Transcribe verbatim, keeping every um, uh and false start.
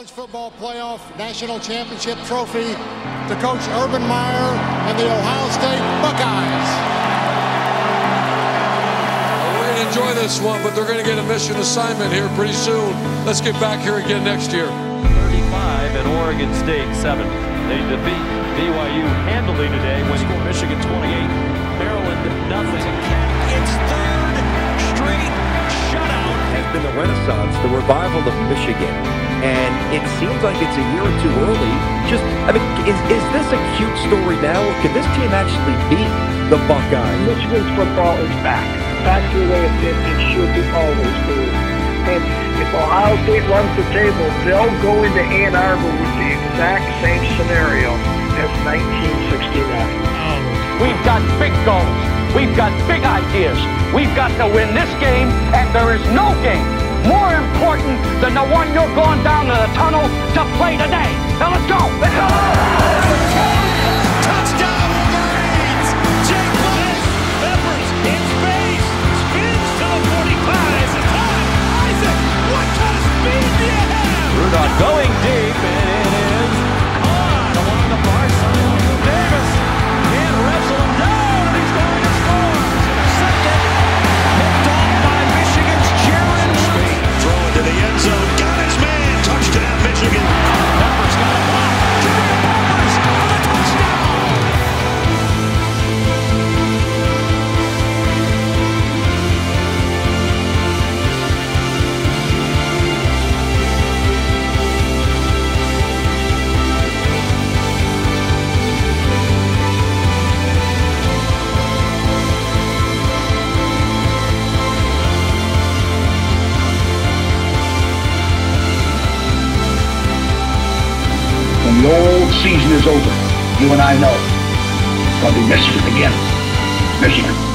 College football playoff national championship trophy to Coach Urban Meyer and the Ohio State Buckeyes. We're going to enjoy this one, but they're going to get a mission assignment here pretty soon. Let's get back here again next year. thirty-five and Oregon State seven. They defeat B Y U handily today, winning Michigan twenty-eight, Maryland nothing. Been the renaissance, the revival of Michigan, and it seems like it's a year or two early. Just, I mean, is, is this a cute story now? Can this team actually beat the Buckeyes? Michigan football is back. Back to the way it did, it should be always good. And if Ohio State runs the table, they'll go into Ann Arbor with the exact same scenario as nineteen sixty-nine. We've got big goals. We've got big ideas. We've got to win this game, and there is no game more important than the one you're going down to the tunnel to play today. Now let's go! Let's go! Touchdown Marines! Jake Blitz! Peppers in space! Spins to the forty-five! It's a time! Isaac, what kind of speed do you have? Rudolph going deep, and it is caught along the far side. Davis and wrestling down! The old season is over. You and I know. It's going to be Michigan again. Michigan.